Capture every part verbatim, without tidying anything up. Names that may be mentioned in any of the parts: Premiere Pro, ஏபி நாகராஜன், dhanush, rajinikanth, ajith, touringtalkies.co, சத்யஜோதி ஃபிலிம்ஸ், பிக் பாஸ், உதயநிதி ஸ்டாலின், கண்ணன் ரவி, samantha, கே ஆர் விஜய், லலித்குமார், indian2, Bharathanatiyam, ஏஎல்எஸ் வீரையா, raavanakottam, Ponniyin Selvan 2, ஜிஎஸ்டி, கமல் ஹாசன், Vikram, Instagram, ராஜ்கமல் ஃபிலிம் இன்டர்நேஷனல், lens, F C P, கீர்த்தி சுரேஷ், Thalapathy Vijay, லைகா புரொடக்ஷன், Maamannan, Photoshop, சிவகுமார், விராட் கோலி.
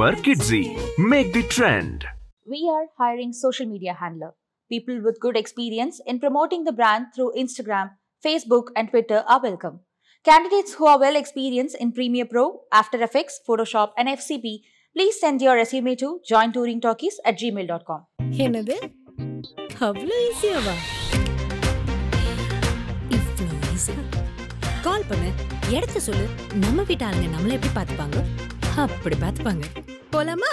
Consumer Kidsy. Make the trend. We are hiring social media handler. People with good experience in promoting the brand through Instagram, Facebook and Twitter are welcome. Candidates who are well experienced in Premiere Pro, After Effects, Photoshop and F C P, please send your resume to join touring talkies at gmail dot com. என்னது? அவ்வளோ ஈஸியாவா? இவ்வளோ ஈஸியா? கால் பண்ணு, எடுத்து சொல்லு, நம்ம வீட்டாளுங்க நம்மளை எப்படி பார்த்துப்பாங்க? அப்படி பார்த்துப்பாங்க. போலாமா?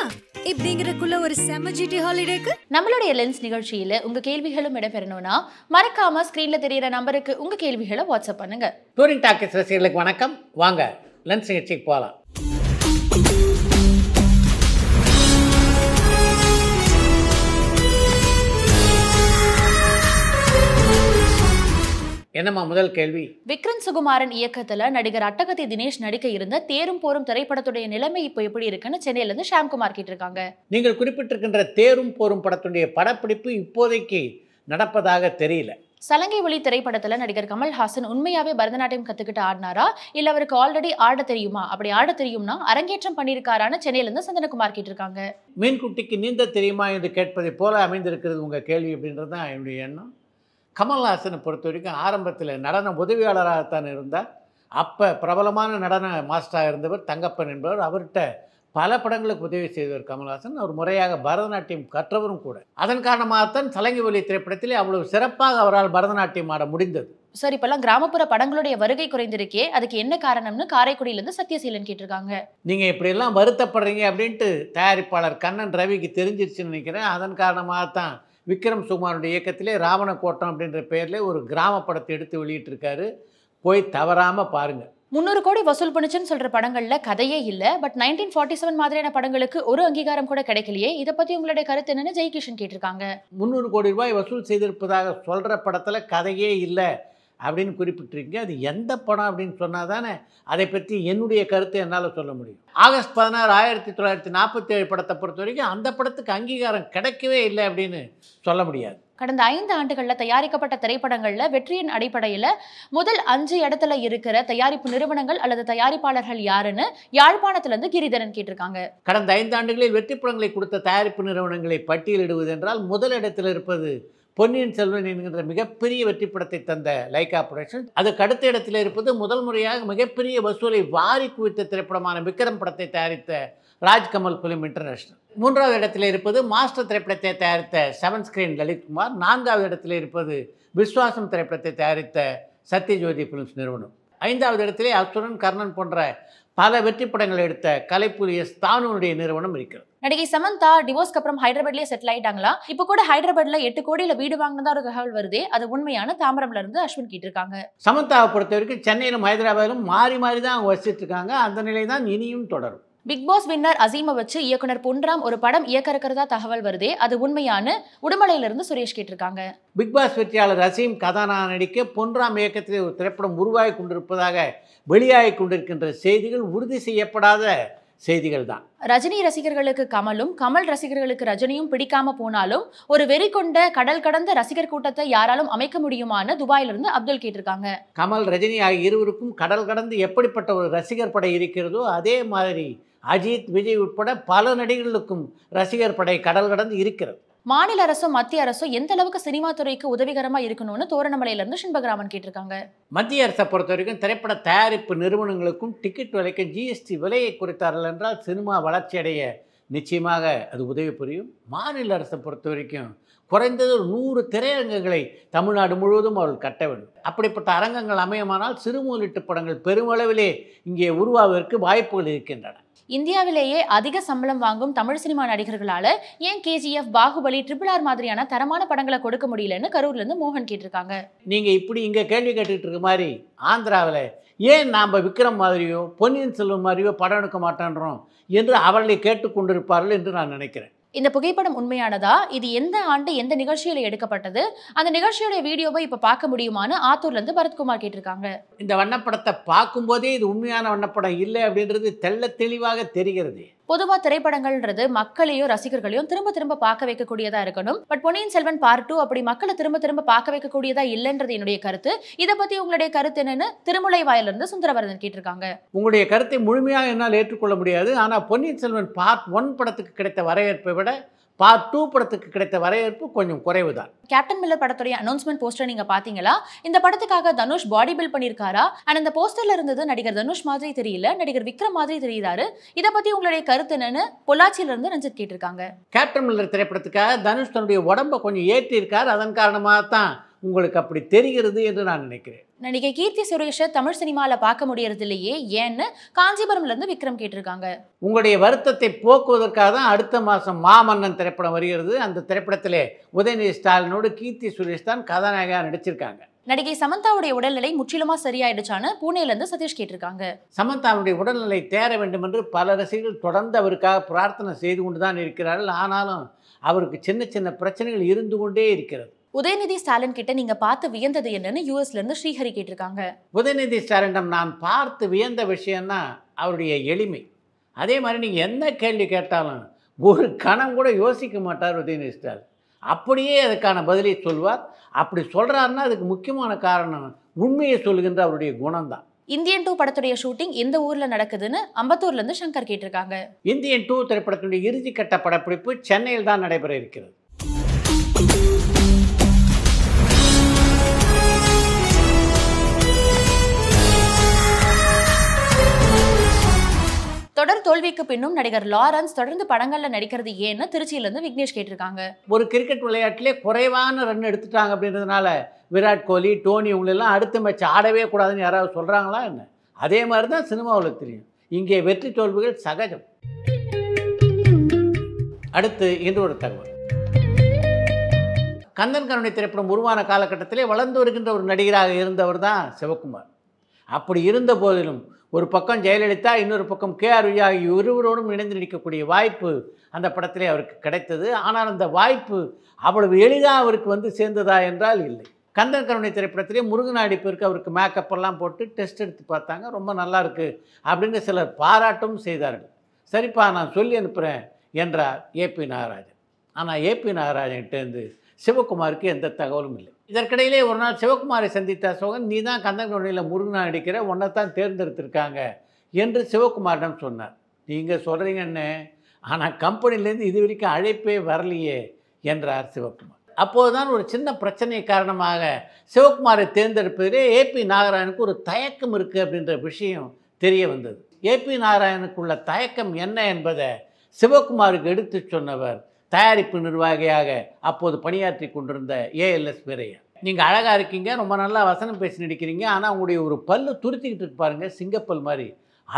இப்படிங்கிறக்குள்ள ஒரு செம ஜிடி ஹாலிடேக்கு நம்மளுடைய லென்ஸ் நிகழ்ச்சியில் உங்கள் கேள்விகளும் இடம்பெறணும்னா மறக்காம ஸ்க்ரீனில் தெரிகிற நம்பருக்கு உங்கள் கேள்விகளை வாட்ஸ்அப் பண்ணுங்க. டூரிங் டாக்கீஸ் ரசிகர்களுக்கு வணக்கம். வாங்க லென்ஸ் நிகழ்ச்சிக்கு போகலாம். என்னம்மா முதல் கேள்வி? விக்ரம் சுகுமாரன் இயக்கத்துல நடிகர் அட்டகத்தி தினேஷ் நடிக்க இருந்த தேரும் போரும் திரைப்படத்துடைய நிலைமை இப்போ எப்படி இருக்குன்னு சென்னையில இருந்து ஷாம்குமார் கேட்டிருக்காங்க. நீங்கள் குறிப்பிட்டிருக்கின்ற தேரும் போரும் படத்துடைய படப்பிடிப்பு இப்போதைக்கு நடப்பதாக தெரியல. சலங்கை ஒளி திரைப்படத்துல நடிகர் கமல் ஹாசன் உண்மையாவே பரதநாட்டியம் கத்துக்கிட்டு ஆடினாரா இல்ல அவருக்கு ஆல்ரெடி ஆட தெரியுமா, அப்படி ஆட தெரியும்னா அரங்கேற்றம் பண்ணியிருக்காரான்னு சென்னையில இருந்து சந்தனகுமார் கேட்டிருக்காங்க. மீன் குட்டிக்கு நீந்த தெரியுமா என்று கேட்பதை போல அமைந்திருக்கிறது உங்க கேள்வி அப்படின்றது தான் என்னுடைய எண்ணம். கமல்ஹாசனை பொறுத்த வரைக்கும் ஆரம்பத்தில் நடன உதவியாளராகத்தான் இருந்தார். அப்போ பிரபலமான நடன மாஸ்டராக இருந்தவர் தங்கப்பன் என்பவர். அவர்கிட்ட பல படங்களுக்கு உதவி செய்தவர் கமல்ஹாசன். அவர் முறையாக பரதநாட்டியம் கற்றவரும் கூட. அதன் காரணமாகத்தான் சலங்கை ஒலி திரைப்படத்திலே அவ்வளவு சிறப்பாக அவரால் பரதநாட்டியம் ஆட முடிந்தது. சார், இப்பெல்லாம் கிராமப்புற படங்களுடைய வருகை குறைந்திருக்கே, அதுக்கு என்ன காரணம்னு காரைக்குடியிலேருந்து சத்யசீலன் கேட்டிருக்காங்க. நீங்கள் இப்படியெல்லாம் வருத்தப்படுறீங்க அப்படின்ட்டு தயாரிப்பாளர் கண்ணன் ரவிக்கு தெரிஞ்சிருச்சுன்னு நினைக்கிறேன். அதன் காரணமாகத்தான் விக்ரம் சுகுமாரனுடைய இயக்கத்திலே ராவண கோட்டம் அப்படின்ற பெயரில் ஒரு கிராம படத்தை எடுத்து வெளியிட்டிருக்காரு. போய் தவறாமல் பாருங்கள். முந்நூறு கோடி வசூல் பண்ணிச்சுன்னு சொல்கிற படங்களில் கதையே இல்லை. பட் நைன்டீன் ஃபார்ட்டி செவன் மாதிரியான படங்களுக்கு ஒரு அங்கீகாரம் கூட கிடைக்கலையே, இதை பற்றி உங்களுடைய கருத்து என்னென்னு ஜெய்கிஷன் கேட்டிருக்காங்க. முந்நூறு கோடி ரூபாய் வசூல் செய்திருப்பதாக சொல்கிற படத்தில் கதையே இல்லை அப்படின்னு குறிப்பிட்டிருக்கீங்க. அது எந்த படம் அப்படின்னு சொன்னால் தானே அதை பற்றி என்னுடைய கருத்தை என்னால் சொல்ல முடியும். ஆகஸ்ட் பதினாறு ஆயிரத்தி தொள்ளாயிரத்தி நாற்பத்தி ஏழு படத்தை பொறுத்த வரைக்கும் அந்த படத்துக்கு அங்கீகாரம் கிடைக்கவே இல்லை அப்படின்னு சொல்ல முடியாது. கடந்த ஐந்து ஆண்டுகளில் தயாரிக்கப்பட்ட திரைப்படங்களில் வெற்றியின் அடிப்படையில் முதல் அஞ்சு இடத்துல இருக்கிற தயாரிப்பு நிறுவனங்கள் அல்லது தயாரிப்பாளர்கள் யாருன்னு யாழ்ப்பாணத்திலிருந்து கிரிதரன் கேட்டிருக்காங்க. கடந்த ஐந்து ஆண்டுகளில் வெற்றி படங்களை கொடுத்த தயாரிப்பு நிறுவனங்களை பட்டியலிடுவது என்றால் முதல் இடத்தில் இருப்பது பொன்னியின் செல்வன் என்கின்ற மிகப்பெரிய வெற்றி படத்தை தந்த லைகா புரொடக்ஷன். அதுக்கு அடுத்த இடத்தில் இருப்பது முதல் முறையாக மிகப்பெரிய வசூலை வாரி குவித்த திரைப்படமான விக்ரம் படத்தை தயாரித்த ராஜ்கமல் ஃபிலிம் இன்டர்நேஷனல். மூன்றாவது இடத்தில் இருப்பது மாஸ்டர் திரைப்படத்தை தயாரித்த செவன் ஸ்கிரீன் லலித்குமார். நான்காவது இடத்தில் இருப்பது விஸ்வாசம் திரைப்படத்தை தயாரித்த சத்யஜோதி ஃபிலிம்ஸ் நிறுவனம். ஐந்தாவது இடத்திலே அசுரன், கர்ணன் போன்ற பல வெற்றி படங்கள் எடுத்த கலைப்புலிய ஸ்தானுடைய நிறுவனம் இருக்கிறது. நடிகை சமந்தா டிவோர்ஸ்க்கு அப்புறம் ஹைதராபாத்லயே செட்டில் ஆயிட்டாங்களா? இப்போ கூட ஹைதராபாத்ல எட்டு கோடியில வீடு வாங்கினதா ஒரு தகவல் வருதே, அது உண்மையான தாம்பரம்ல இருந்து அஸ்வின் கேட்டிருக்காங்க. சமந்தாவை பொறுத்த வரைக்கும் சென்னையிலும் ஹைதராபாதிலும் மாறி மாறி தான் அவங்க வசிச்சுட்டு இருக்காங்க. அந்த நிலை தான் இனியும் தொடரும். பிக் பாஸ் வின்னர் அசீமை வச்சு இயக்குனர் பொன்ராம் ஒரு படம் இயக்க இருக்கிறதா தகவல் வருதே, அது உண்மையான உடுமலையிலிருந்து சுரேஷ் கேட்டிருக்காங்க. பிக் பாஸ் வெற்றியாளர் அசீம் கதாநாயகனாக நடிக்க பொன்ராம் இயக்கத்தில் ஒரு திரைப்படம் உருவாகி கொண்டிருப்பதாக வெளியாகி கொண்டிருக்கின்ற செய்திகள் உறுதி செய்யப்படாத செய்திகள் தான். ரஜினி ரசிகர்களுக்கு கமலும் கமல் ரசிகர்களுக்கு ரஜினியும் பிடிக்காம போனாலும் ஒரு வெறி கொண்ட கடல் கடந்த ரசிகர் கூட்டத்தை யாராலும் அமைக்க முடியுமான்னு துபாயிலிருந்து அப்துல் கேட்டிருக்காங்க. கமல், ரஜினி ஆகிய இருவருக்கும் கடல் கடந்து எப்படிப்பட்ட ஒரு ரசிகர் படை இருக்கிறதோ அதே மாதிரி அஜித், விஜய் உட்பட பல நடிகர்களுக்கும் ரசிகர் படை கடல் கடந்து இருக்கிறது. மாநில அரசும் மத்திய அரசும் எந்த அளவுக்கு சினிமா துறைக்கு உதவிகரமா இருக்கணும்னு தோரணமலையிலிருந்து சிண்பகிராமன் கேட்டிருக்காங்க. மத்திய அரசை பொறுத்த வரைக்கும் திரைப்பட தயாரிப்பு நிறுவனங்களுக்கும் டிக்கெட் விலைக்கு ஜிஎஸ்டி விலையை குறைத்தார்கள் என்றால் சினிமா வளர்ச்சி அடைய நிச்சயமாக அது உதவி புரியும். மாநில அரசை பொறுத்த வரைக்கும் குறைந்தது ஒரு நூறு திரையரங்கங்களை தமிழ்நாடு முழுவதும் அவர்கள் கட்ட வேண்டும். அப்படிப்பட்ட அரங்கங்கள் அமையமானால் சிறு முதலீட்டு படங்கள் பெருமளவிலே இங்கே உருவாவதற்கு வாய்ப்புகள் இருக்கின்றன. இந்தியாவிலேயே அதிக சம்பளம் வாங்கும் தமிழ் சினிமா நடிகர்களால் ஏன் கேஜிஎஃப், பாகுபலி, ட்ரிபிள் ஆர் மாதிரியான தரமான படங்களை கொடுக்க முடியலன்னு கரூர்லேருந்து மோகன் கேட்டிருக்காங்க. நீங்கள் இப்படி இங்கே கேள்வி கேட்டுக்கிட்டு இருக்க மாதிரி ஆந்திராவில் ஏன் நாம் விக்ரம் மாதிரியோ பொன்னியின் செல்வன் மாதிரியோ படம் எடுக்க மாட்டேன்றோம் என்று அவர்களை கேட்டுக்கொண்டிருப்பார்கள் என்று நான் நினைக்கிறேன். இந்த புகைப்படம் உண்மையானதா? இது எந்த ஆண்டு எந்த நிகழ்ச்சியில் எடுக்கப்பட்டது? அந்த நிகழ்ச்சியோடைய வீடியோவை இப்போ பார்க்க முடியுமான்னு ஆத்தூர்லேருந்து பரத்குமார் கேட்டிருக்காங்க. இந்த வண்ணப்படத்தை பார்க்கும்போதே இது உண்மையான வண்ணப்படம் இல்லை அப்படின்றது தெள்ள தெளிவாக தெரிகிறது. பொதுவா திரைப்படங்கள்ன்றது மக்களையும் ரசிகர்களையும் திரும்ப திரும்ப பார்க்க வைக்கக்கூடியதா இருக்கணும். But Ponniyin Selvan part two அப்படி மக்களை திரும்ப திரும்ப பார்க்க வைக்கக்கூடியதா இல்லைன்றது என்னுடைய கருத்து. இதை பத்தி உங்களுடைய கருத்து என்னன்னு திருமுலை வாயிலிருந்து சுந்தரவரதன் கேட்டிருக்காங்க. உங்களுடைய கருத்தை முழுமையாக என்னால் ஏற்றுக்கொள்ள முடியாது. ஆனால் பொன்னியின் செல்வன் பார்ட் ஒன் படத்துக்கு கிடைத்த வரவேற்பை விட பார்ட் டூ படத்துக்கு கிடைத்த வரவேற்பு கொஞ்சம் குறைவு தான். கேப்டன் மில்லர் படத்துடைய அனௌன்ஸ்மெண்ட் போஸ்டர் நீங்க பாத்தீங்களா? இந்த படத்துக்காக தனுஷ் பாடி பில்ட் பண்ணியிருக்காரா? அண்ட் அந்த போஸ்டர்ல இருந்தது நடிகர் தனுஷ் மாதிரி தெரியல, நடிகர் விக்ரம் மாதிரி தெரியுறாரு. இதை பத்தி உங்களுடைய கருத்து என்னன்னு பொள்ளாச்சியில இருந்து ரஞ்சித் கேட்டிருக்காங்க. கேப்டன் மில்லர் திரைப்படத்துக்காக தனுஷ் தன்னுடைய உடம்ப கொஞ்சம் ஏற்றி இருக்காரு, அதன் காரணமாக தான் உங்களுக்கு அப்படி தெரிகிறது என்று நான் நினைக்கிறேன். நடிகை கீர்த்தி சுரேஷை தமிழ் சினிமாவில் பார்க்க முடியறது இல்லையே ஏன்னு காஞ்சிபுரம்லேருந்து விக்ரம் கேட்டிருக்காங்க. உங்களுடைய வருத்தத்தை போக்குவதற்காக தான் அடுத்த மாதம் மாமன்னன் திரைப்படம் வருகிறது. அந்த திரைப்படத்திலே உதயநிதி ஸ்டாலினோடு கீர்த்தி சுரேஷ் தான் கதாநாயகா நடிச்சிருக்காங்க. நடிகை சமந்தாவுடைய உடல்நிலை முற்றிலுமா சரியாயிடுச்சான்னு புனேலேருந்து சதீஷ் கேட்டிருக்காங்க. சமந்தாவுடைய உடல்நிலை தேர வேண்டும் என்று பல ரசிகர்கள் தொடர்ந்து அவருக்காக பிரார்த்தனை செய்து கொண்டு தான் இருக்கிறார்கள். ஆனாலும் அவருக்கு சின்ன சின்ன பிரச்சனைகள் இருந்து கொண்டே இருக்கிறது. உதயநிதி ஸ்டாலின் கிட்ட நீங்க பார்த்து வியந்தது என்னன்னு யூஎஸ்ல இருந்து ஸ்ரீஹரி கேட்டிருக்காங்க. உதயநிதி ஸ்டாலினிடம் நான் பார்த்து வியந்த விஷயம்னா அவருடைய எளிமை. அதே மாதிரி நீங்கள் எந்த கேள்வி கேட்டாலும் ஒரு கணம் கூட யோசிக்க மாட்டார் உதயநிதி ஸ்டாலின். அப்படியே அதுக்கான பதிலை சொல்வார். அப்படி சொல்கிறாருன்னா அதுக்கு முக்கியமான காரணம் உண்மையை சொல்கின்ற அவருடைய குணம்தான். இந்தியன் டூ படத்துடைய ஷூட்டிங் எந்த ஊரில் நடக்குதுன்னு அம்பத்தூர்லேருந்து சங்கர் கேட்டிருக்காங்க. இந்தியன் டூ திரைப்படத்துடைய இறுதிக்கட்ட படப்பிடிப்பு சென்னையில் தான் நடைபெற இருக்கிறது. தொடர் தோல்விக்கு பின்னும் நடிகர் லாரன்ஸ் தொடர்ந்து படங்களில் நடிக்கிறது ஏன்னு திருச்சியிலேருந்து விக்னேஷ் கேட்டிருக்காங்க. ஒரு கிரிக்கெட் விளையாட்டிலே குறைவான ரன் எடுத்துட்டாங்க அப்படின்றதுனால விராட் கோலி, டோனி இவங்களெல்லாம் அடுத்த மேட்ச் ஆடவே கூடாதுன்னு யாராவது சொல்கிறாங்களா என்ன? அதே மாதிரி தான் சினிமாவில் தெரியும். இங்கே வெற்றி தோல்விகள் சகஜம். அடுத்து இன்று ஒரு தகவல். கந்தன் கருணை திரைப்படம் உருவான காலகட்டத்திலே வளர்ந்து வருகின்ற ஒரு நடிகராக இருந்தவர் தான் சிவகுமார். அப்படி இருந்த போதிலும் ஒரு பக்கம் ஜெயலலிதா, இன்னொரு பக்கம் கே ஆர் விஜய் ஆகிய இருவரோடும் இணைந்து நடிக்கக்கூடிய வாய்ப்பு அந்த படத்திலே அவருக்கு கிடைத்தது. ஆனால் அந்த வாய்ப்பு அவ்வளவு எளிதாக அவருக்கு வந்து சேர்ந்ததா என்றால் இல்லை. கந்தன் கருணை திரைப்படத்திலே முருகன் நடிப்பிற்கு அவருக்கு மேக்கப் எல்லாம் போட்டு டெஸ்ட் எடுத்து பார்த்தாங்க. ரொம்ப நல்லா இருக்குது அப்படின்னு சிலர் பாராட்டும் செய்தார்கள். சரிப்பா நான் சொல்லி அனுப்புகிறேன் என்றார் ஏபி நாகராஜன். ஆனால் ஏபி நாகராஜன்கிட்டேருந்து சிவகுமாருக்கு எந்த தகவலும் இல்லை. இதற்கிடையிலே ஒரு நாள் சிவகுமாரை சந்தித்த அசோகன், நீ தான் கந்தன் கருணையில் முருகனா நடிக்கிற, ஒன்றைத்தான் தேர்ந்தெடுத்திருக்காங்க என்று சிவகுமாரிடம் சொன்னார். நீங்கள் சொல்கிறீங்கன்னு, ஆனால் கம்பெனிலேருந்து இது வரைக்கும் அழைப்பே வரலையே என்றார் சிவகுமார். அப்போது தான் ஒரு சின்ன பிரச்சனை காரணமாக சிவகுமாரை தேர்ந்தெடுப்பதிலே ஏபி நாகராயனுக்கு ஒரு தயக்கம் இருக்குது அப்படின்ற விஷயம் தெரிய வந்தது. ஏபி நாகராயனுக்குள்ள தயக்கம் என்ன என்பதை சிவகுமாருக்கு எடுத்து சொன்னவர் தயாரிப்பு நிர்வாகியாக அப்போது பணியாற்றி கொண்டிருந்த ஏஎல்எஸ் வீரையா. நீங்கள் அழகாக இருக்கீங்க, ரொம்ப நல்லா வசனம் பேசி நடிக்கிறீங்க, ஆனால் உங்களுடைய ஒரு பல்லு துருத்திக்கிட்டு இருக்கு பாருங்கள், சிங்கப்பல் மாதிரி,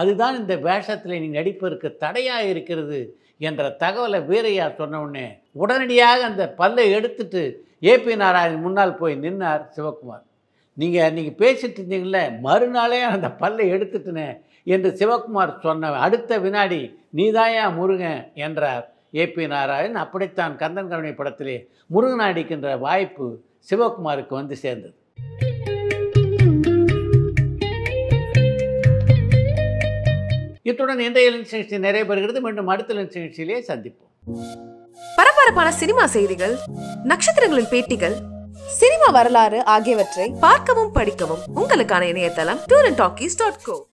அதுதான் இந்த வேஷத்தில் நீங்கள் நடிப்பதற்கு தடையாக இருக்கிறது என்ற தகவலை வீரையா சொன்னவுடனே உடனடியாக அந்த பல்லை எடுத்துட்டு ஏபி நாராயணன் முன்னால் போய் நின்னார் சிவகுமார். நீங்கள் நீங்கள் பேசிட்டு இருந்தீங்களே, மறுநாளே அந்த பல்லை எடுத்துட்டுனே என்று சிவகுமார் சொன்ன அடுத்த வினாடி நீதாயா முருகன் என்றார் ஏபி நாராயணன். அப்படித்தான் கந்தன் கருணை படத்திலே முருகன் நடிக்கின்ற வாய்ப்பு சிவகுமாருக்கு வந்து சேர்ந்தது. இத்துடன் இன்றைய நிகழ்ச்சி நிறைவு பெறுகிறது. மீண்டும் அடுத்த நிகழ்ச்சியிலே சந்திப்போம். பரபரப்பான சினிமா செய்திகள், நட்சத்திரங்களின் பேட்டிகள், சினிமா வரலாறு ஆகியவற்றை பார்க்கவும் படிக்கவும் உங்களுக்கான இணையதளம் touring talkies dot co.